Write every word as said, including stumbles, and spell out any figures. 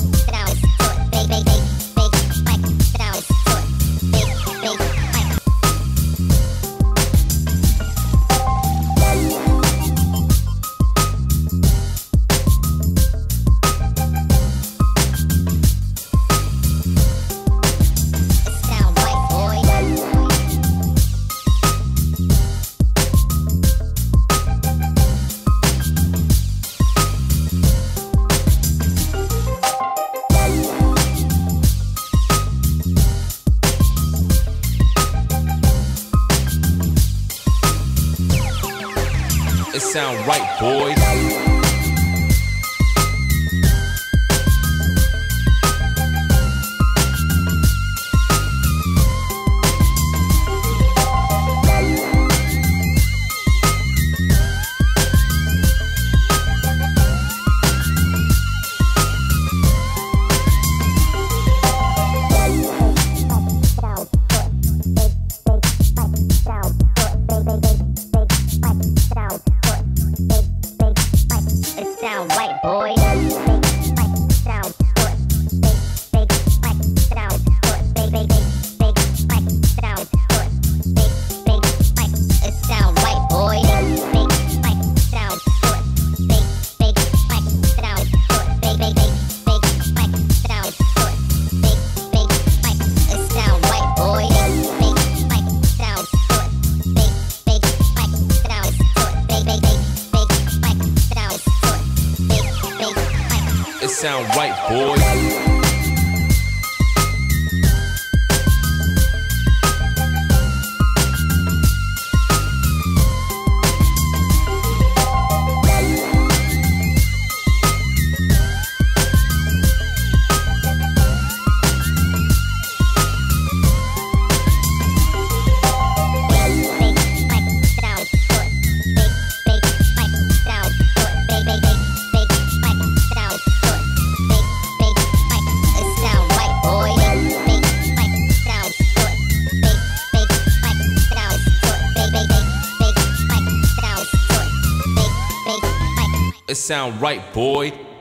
Sound right, boy. Sound big, big, sound big, big, big, sound big, big, sound right, boy. Big, sound big, big, sound big, big, big, sound big, big, sound right, boy. Big, sound big, big, sound big, big, big, sound. It sound right, boys. Sound right, boy. Sound big, big, big, sound big, big, big, big, sound big, big, big, sound right, boy. Big, big, sound big, big, big, sound big, big, big, big, sound big, big, big, sound right, boy. Big, big, sound big, big, big, sound big, big, big, big, sound. It sound right, boy. It sound right, boy.